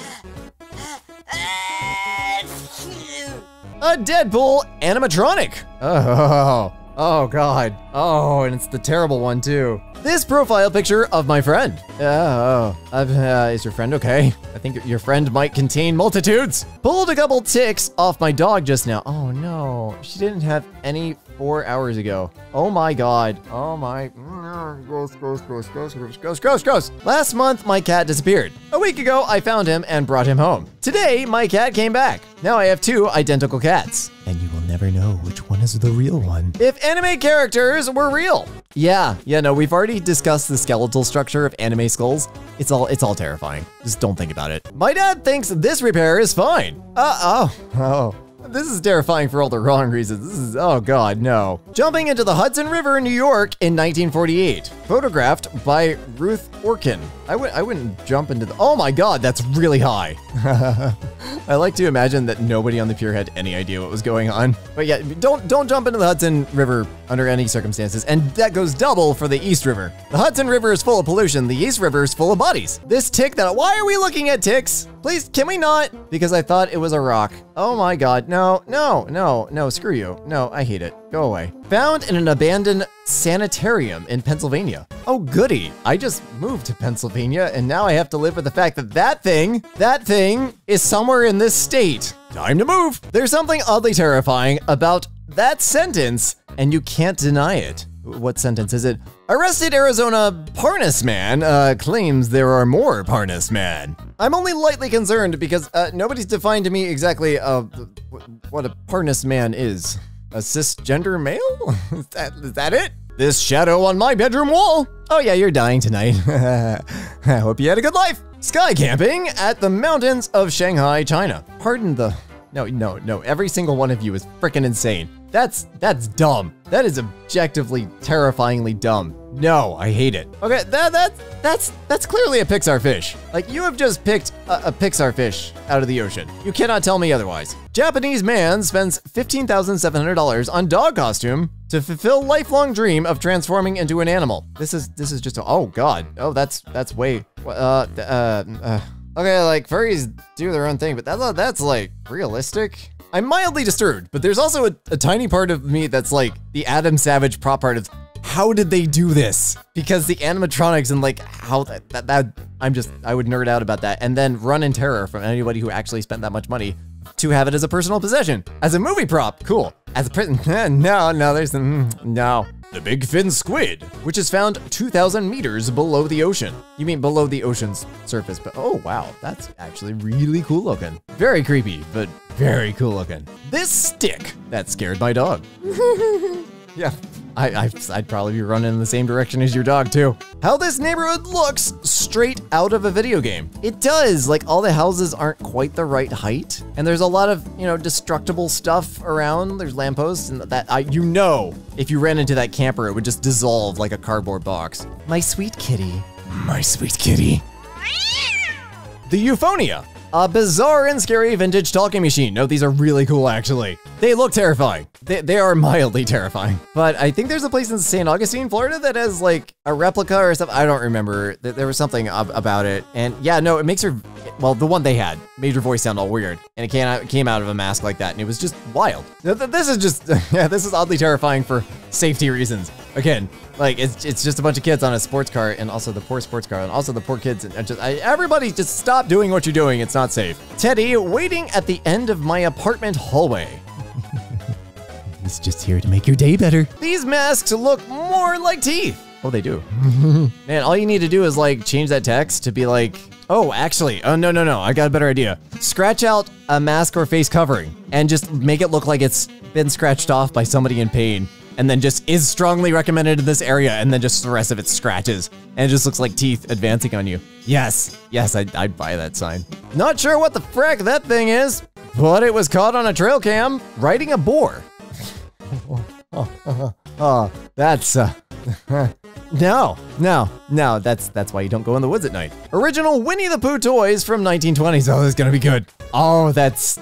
Deadpool animatronic. Oh, oh God. Oh, and it's the terrible one too. This profile picture of my friend. Oh, uh, is your friend okay? I think your friend might contain multitudes. Pulled a couple ticks off my dog just now. Oh no, she didn't have any four hours ago. Oh my God. Oh my. Gross, gross, gross, gross, gross, gross, gross, gross. Last month, my cat disappeared. A week ago, I found him and brought him home. Today, my cat came back. Now I have two identical cats. And you will never know which one is the real one. If anime characters were real. Yeah, yeah, no, we've already discussed the skeletal structure of anime skulls. It's all, it's all terrifying. Just don't think about it. My dad thinks this repair is fine. Uh-oh, oh. This is terrifying for all the wrong reasons. This is, oh God, no. Jumping into the Hudson River in New York in nineteen forty-eight. Photographed by Ruth Orkin. I, would, I wouldn't jump into the, oh my God, that's really high. I like to imagine that nobody on the pier had any idea what was going on. But yeah, don't, don't jump into the Hudson River under any circumstances. And that goes double for the East River. The Hudson River is full of pollution. The East River is full of bodies. This tick that, why are we looking at ticks? Please, can we not? Because I thought it was a rock. Oh my God, no, no, no, no, screw you. No, I hate it, go away. Found in an abandoned sanitarium in Pennsylvania. Oh goody, I just moved to Pennsylvania and now I have to live with the fact that that thing, that thing is somewhere in this state. Time to move. There's something oddly terrifying about that sentence and you can't deny it. What sentence is it? Arrested Arizona Parnas man uh, claims there are more Parnas man. I'm only lightly concerned because uh, nobody's defined to me exactly uh, what a Parnas man is. A cisgender male? Is that, is that it? This shadow on my bedroom wall. Oh yeah, you're dying tonight. I hope you had a good life. Sky camping at the mountains of Shanghai, China. Pardon the, no, no, no. Every single one of you is freaking insane. That's, that's dumb. That is objectively, terrifyingly dumb. No, I hate it. Okay, that, that, that's, that's clearly a Pixar fish. Like, you have just picked a, a Pixar fish out of the ocean. You cannot tell me otherwise. Japanese man spends fifteen thousand seven hundred dollars on dog costume to fulfill lifelong dream of transforming into an animal. This is, this is just a, oh God. Oh, that's, that's way, uh, uh, uh. Okay, like, furries do their own thing, but that's, that's like, realistic? I'm mildly disturbed, but there's also a, a tiny part of me that's like the Adam Savage prop part of how did they do this? Because the animatronics and like how that, that, that, I'm just, I would nerd out about that and then run in terror from anybody who actually spent that much money to have it as a personal possession. As a movie prop, cool. As a print, no, no, there's, no. The big fin squid, which is found two thousand meters below the ocean. You mean below the ocean's surface, but oh wow, that's actually really cool looking. Very creepy, but very cool looking. This stick that scared my dog. Yeah, I, I, I'd probably be running in the same direction as your dog too. How this neighborhood looks straight out of a video game. It does, like all the houses aren't quite the right height and there's a lot of, you know, destructible stuff around. There's lampposts and that, I, you know, if you ran into that camper, it would just dissolve like a cardboard box. My sweet kitty. My sweet kitty. The Euphonia. A bizarre and scary vintage talking machine. No, these are really cool, actually. They look terrifying. They, they are mildly terrifying. But I think there's a place in Saint Augustine, Florida that has like a replica or something. I don't remember. There was something ab about it. And yeah, no, it makes her, well, the one they had made her voice sound all weird. And it came out, it came out of a mask like that. And it was just wild. This is just, yeah, this is oddly terrifying for safety reasons. Again, like it's it's just a bunch of kids on a sports car, and also the poor sports car, and also the poor kids, and just I, everybody just stop doing what you're doing. It's not safe. Teddy waiting at the end of my apartment hallway. He's just here to make your day better. These masks look more like teeth. Oh, they do. Man, all you need to do is like change that text to be like, oh, actually, oh no, no, no, I got a better idea. Scratch out a mask or face covering and just make it look like it's been scratched off by somebody in pain. And then just is strongly recommended in this area, and then just the rest of it scratches. And it just looks like teeth advancing on you. Yes, yes, I'd, I'd buy that sign. Not sure what the frack that thing is, but it was caught on a trail cam riding a boar. Oh, oh, oh, oh, that's, uh, no, no, no, that's that's why you don't go in the woods at night. Original Winnie the Pooh toys from nineteen twenties. Oh, this is gonna be good. Oh, that's...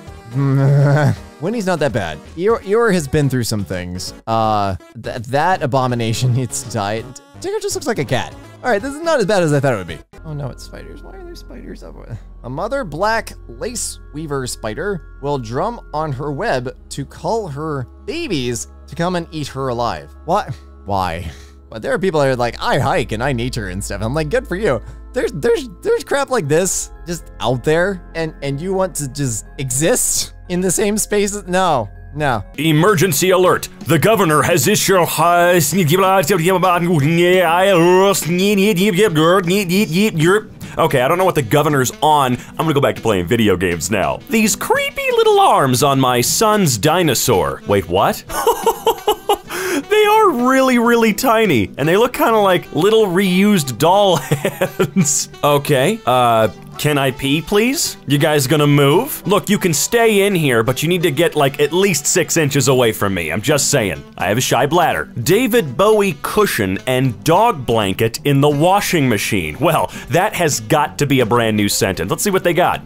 Winnie's not that bad. Eeyore has been through some things. Uh, th that abomination needs to die. Tigger just looks like a cat. All right, this is not as bad as I thought it would be. Oh no, it's spiders. Why are there spiders everywhere? A mother black lace weaver spider will drum on her web to call her babies to come and eat her alive. What? Why? But there are people that are like, I hike and I nature and stuff. I'm like, good for you. There's there's there's crap like this just out there, and and you want to just exist in the same spaces? No, no. Emergency alert! The governor has issued a high. Okay, I don't know what the governor's on. I'm gonna go back to playing video games now. These creepy little arms on my son's dinosaur. Wait, what? They are really, really tiny, and they look kind of like little reused doll hands. Okay, uh, can I pee, please? You guys gonna move? Look, you can stay in here, but you need to get like at least six inches away from me. I'm just saying, I have a shy bladder. David Bowie cushion and dog blanket in the washing machine. Well, that has got to be a brand new sentence. Let's see what they got.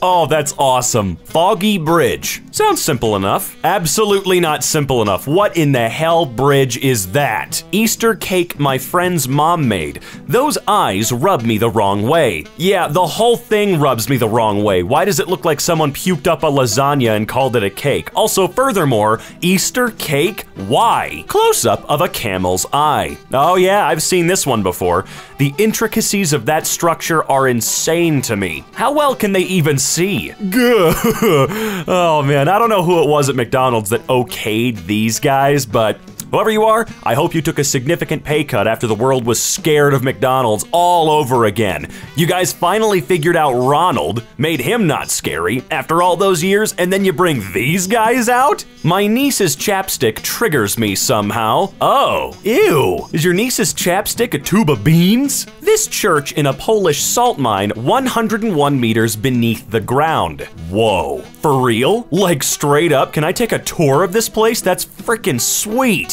Oh, that's awesome. Foggy Bridge. Sounds simple enough. Absolutely not simple enough. What in the hell bridge is that? Easter cake my friend's mom made. Those eyes rub me the wrong way. Yeah, the whole thing rubs me the wrong way. Why does it look like someone puked up a lasagna and called it a cake? Also, furthermore, Easter cake, why? Close-up of a camel's eye. Oh yeah, I've seen this one before. The intricacies of that structure are insane to me. How well can they even see? Oh man, I don't know who it was at McDonald's that okayed these guys, but whoever you are, I hope you took a significant pay cut after the world was scared of McDonald's all over again. You guys finally figured out Ronald, made him not scary after all those years, and then you bring these guys out? My niece's chapstick triggers me somehow. Oh, ew. Is your niece's chapstick a tube of beans? This church in a Polish salt mine one hundred one meters beneath the ground. Whoa. For real? Like straight up, can I take a tour of this place? That's freaking sweet.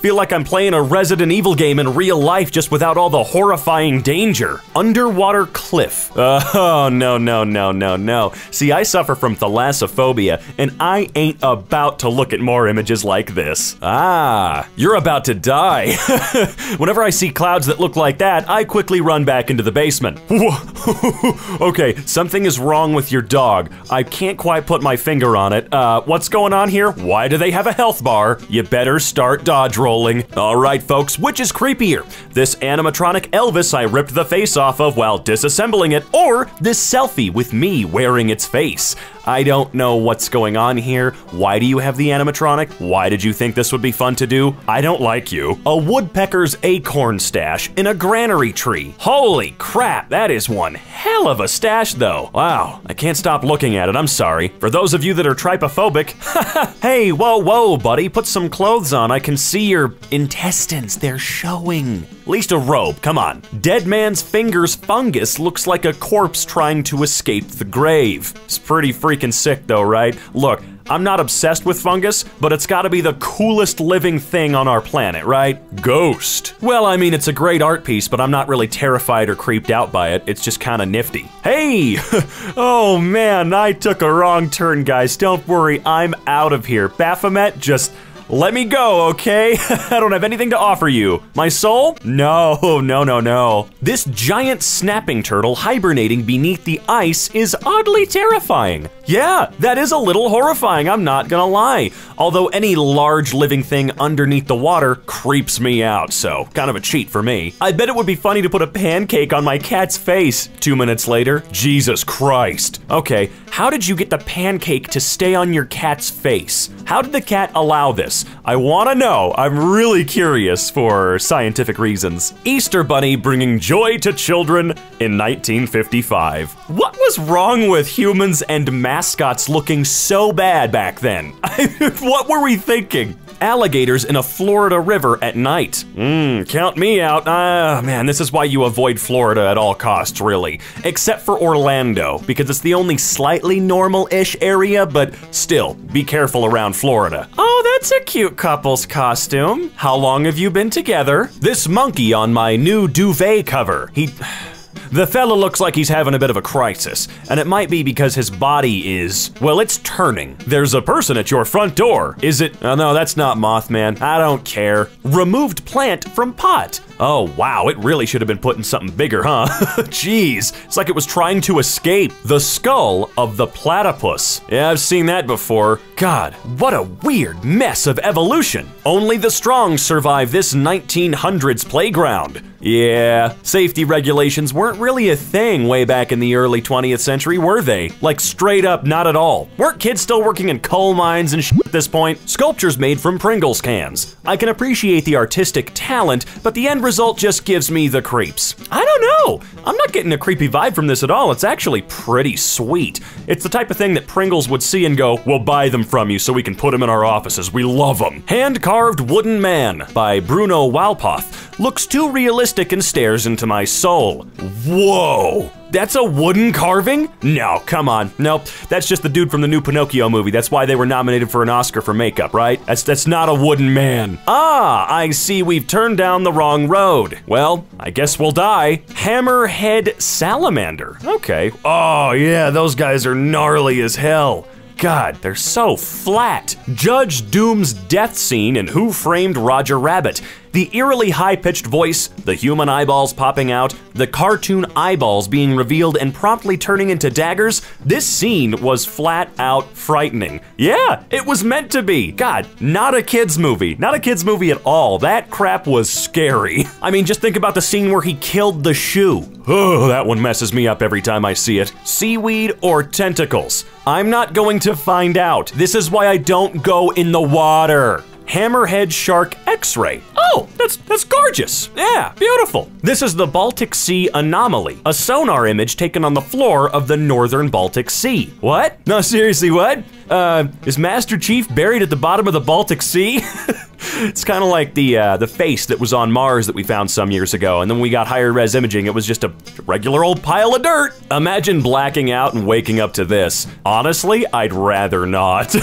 Feel like I'm playing a Resident Evil game in real life, just without all the horrifying danger. Underwater cliff. Uh, oh, no, no, no, no, no. See, I suffer from thalassophobia, and I ain't about to look at more images like this. Ah, you're about to die. Whenever I see clouds that look like that, I quickly run back into the basement. Okay, something is wrong with your dog. I can't quite put my finger on it. Uh, what's going on here? Why do they have a health bar? You better start dodging. Rolling. All right, folks, which is creepier? This animatronic Elvis I ripped the face off of while disassembling it, or this selfie with me wearing its face? I don't know what's going on here. Why do you have the animatronic? Why did you think this would be fun to do? I don't like you. A woodpecker's acorn stash in a granary tree. Holy crap, that is one hell of a stash though. Wow, I can't stop looking at it, I'm sorry. For those of you that are trypophobic, hey, whoa, whoa, buddy, put some clothes on. I can see your intestines, they're showing. At least a robe, come on. Dead man's fingers fungus looks like a corpse trying to escape the grave. It's pretty freaking freaking sick though, right? Look, I'm not obsessed with fungus, but it's gotta be the coolest living thing on our planet, right? Ghost. Well, I mean, it's a great art piece, but I'm not really terrified or creeped out by it. It's just kinda nifty. Hey! Oh man, I took a wrong turn, guys. Don't worry, I'm out of here. Baphomet just Let me go, okay? I don't have anything to offer you. My soul? No, no, no, no. This giant snapping turtle hibernating beneath the ice is oddly terrifying. Yeah, that is a little horrifying, I'm not gonna lie. Although any large living thing underneath the water creeps me out, so kind of a cheat for me. I bet it would be funny to put a pancake on my cat's face. Two minutes later, Jesus Christ. Okay, how did you get the pancake to stay on your cat's face? How did the cat allow this? I wanna know, I'm really curious for scientific reasons. Easter Bunny bringing joy to children in nineteen fifty-five. What was wrong with humans and mascots looking so bad back then? What were we thinking? Alligators in a Florida river at night. Mmm, count me out. Ah, uh, man, this is why you avoid Florida at all costs, really. Except for Orlando, because it's the only slightly normal-ish area, but still, be careful around Florida. Oh, that's a cute couple's costume. How long have you been together? This monkey on my new duvet cover. He... The fella looks like he's having a bit of a crisis, and it might be because his body is, well, it's turning. There's a person at your front door. Is it? Oh no, that's not Mothman. I don't care. Removed plant from pot. Oh wow, it really should have been putting something bigger, huh? Jeez, it's like it was trying to escape. The skull of the platypus. Yeah, I've seen that before. God, what a weird mess of evolution. Only the strong survive this nineteen hundreds playground. Yeah, safety regulations weren't really a thing way back in the early twentieth century, were they? Like straight up, not at all. Weren't kids still working in coal mines and shit at this point? Sculptures made from Pringles cans. I can appreciate the artistic talent, but the end result just gives me the creeps. I don't know, I'm not getting a creepy vibe from this at all. It's actually pretty sweet. It's the type of thing that Pringles would see and go, we'll buy them from you so we can put them in our offices, we love them. Hand-carved wooden man by Bruno Walpoth. Looks too realistic and stares into my soul. Whoa! That's a wooden carving? No, come on. Nope, that's just the dude from the new Pinocchio movie. That's why they were nominated for an Oscar for makeup, right? That's that's not a wooden man. Ah, I see we've turned down the wrong road. Well, I guess we'll die. Hammerhead salamander. Okay. Oh yeah, those guys are gnarly as hell. God, they're so flat. Judge Doom's death scene in Who Framed Roger Rabbit. The eerily high-pitched voice, the human eyeballs popping out, the cartoon eyeballs being revealed and promptly turning into daggers, this scene was flat out frightening. Yeah, it was meant to be. God, not a kid's movie. Not a kid's movie at all. That crap was scary. I mean, just think about the scene where he killed the shoe. Oh, that one messes me up every time I see it. Seaweed or tentacles? I'm not going to find out. This is why I don't go in the water. Hammerhead shark x-ray. Oh, that's that's gorgeous. Yeah, beautiful. This is the Baltic Sea anomaly, a sonar image taken on the floor of the northern Baltic Sea. What? No, seriously, what? Uh, is Master Chief buried at the bottom of the Baltic Sea? It's kind of like the uh, the face that was on Mars that we found some years ago, and then we got higher res imaging, it was just a regular old pile of dirt. Imagine blacking out and waking up to this. Honestly, I'd rather not.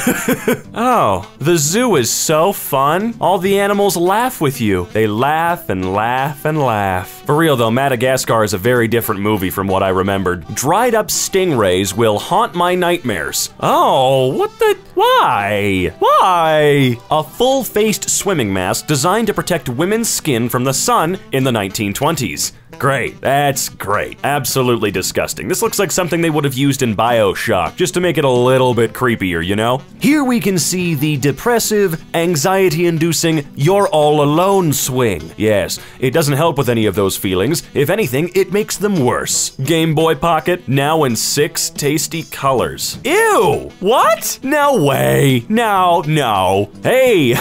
Oh, the zoo is so fun. All the animals laugh with you. They laugh and laugh and laugh. For real though, Madagascar is a very different movie from what I remembered. Dried up stingrays will haunt my nightmares. Oh, what the, why? Why? A full-faced swimming mask designed to protect women's skin from the sun in the nineteen twenties. Great, that's great. Absolutely disgusting. This looks like something they would have used in BioShock, just to make it a little bit creepier, you know? Here we can see the depressive, anxiety-inducing, you're all alone swing. Yes, it doesn't help with any of those feelings. If anything, it makes them worse. Game Boy Pocket, now in six tasty colors. Ew, what? No way, no, no. Hey,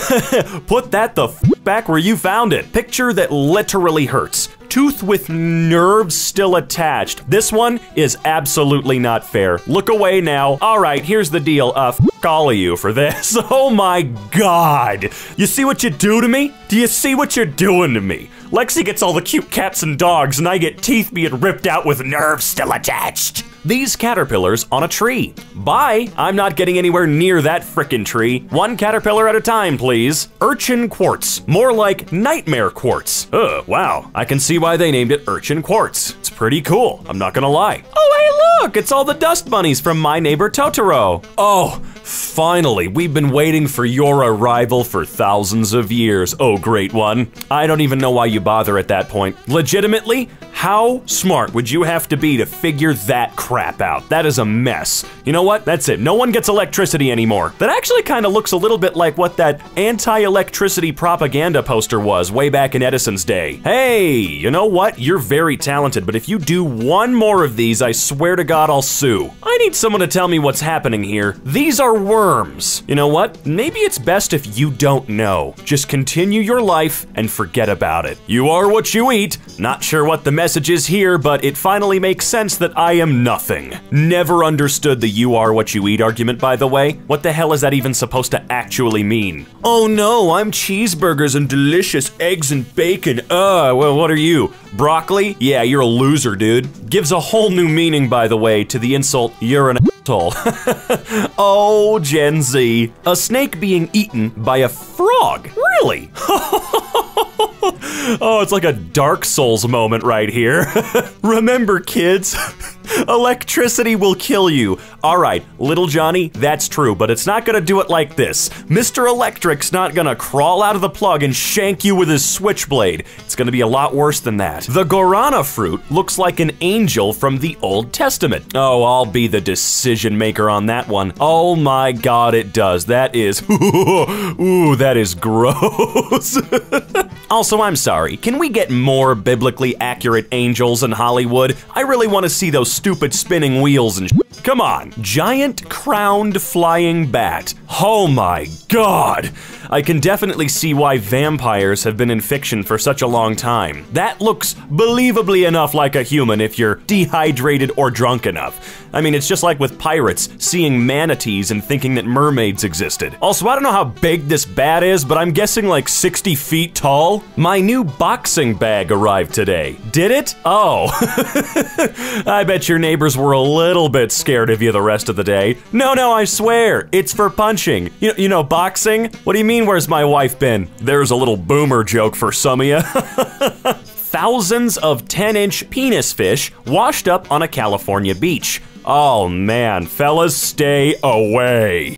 put that the f back where you found it. Picture that literally hurts. Tooth with nerves still attached. This one is absolutely not fair. Look away now. All right, here's the deal. Uh, f*** all of you for this. Oh my God. You see what you do to me? Do you see what you're doing to me? Lexi gets all the cute cats and dogs and I get teeth being ripped out with nerves still attached. These caterpillars on a tree. Bye, I'm not getting anywhere near that frickin' tree. One caterpillar at a time, please. Urchin quartz, more like nightmare quartz. Ugh, wow, I can see why they named it urchin quartz. It's pretty cool, I'm not gonna lie. Oh, hey, look, it's all the dust bunnies from My Neighbor Totoro. Oh, Finally, we've been waiting for your arrival for thousands of years, oh great one. I don't even know why you bother at that point. Legitimately, how smart would you have to be to figure that crap out? That is a mess. You know what? That's it. No one gets electricity anymore. That actually kind of looks a little bit like what that anti-electricity propaganda poster was way back in Edison's day. Hey, you know what? You're very talented, but if you do one more of these, I swear to God I'll sue. I need someone to tell me what's happening here. These are worms. You know what? Maybe it's best if you don't know. Just continue your life and forget about it. You are what you eat. Not sure what the message is here, but it finally makes sense that I am nothing. Never understood the you are what you eat argument, by the way. What the hell is that even supposed to actually mean? Oh no, I'm cheeseburgers and delicious eggs and bacon. Uh, well, what are you? Broccoli? Yeah, you're a loser, dude. Gives a whole new meaning, by the way, to the insult, you're an asshole. Oh, Gen Z. A snake being eaten by a frog. Really? Oh, it's like a Dark Souls moment right here. Remember, kids, electricity will kill you. All right, little Johnny, that's true, but it's not gonna do it like this. Mister Electric's not gonna crawl out of the plug and shank you with his switchblade. It's gonna be a lot worse than that. The guarana fruit looks like an angel from the Old Testament. Oh, I'll be the decision maker on that one. Oh my God, it does. That is, ooh, that is gross. Also, I'm sorry, can we get more biblically accurate angels in Hollywood? I really wanna see those stupid spinning wheels and sh- Come on. Giant crowned flying bat. Oh my God. I can definitely see why vampires have been in fiction for such a long time. That looks believably enough like a human if you're dehydrated or drunk enough. I mean, it's just like with pirates, seeing manatees and thinking that mermaids existed. Also, I don't know how big this bat is, but I'm guessing like sixty feet tall. My new boxing bag arrived today. Did it? Oh. I bet your neighbors were a little bit scared of you the rest of the day. No, no, I swear, it's for punching. You, you know, boxing? What do you mean? Where's my wife been? There's a little boomer joke for some of you. Thousands of ten inch penis fish washed up on a California beach. Oh man, fellas, stay away.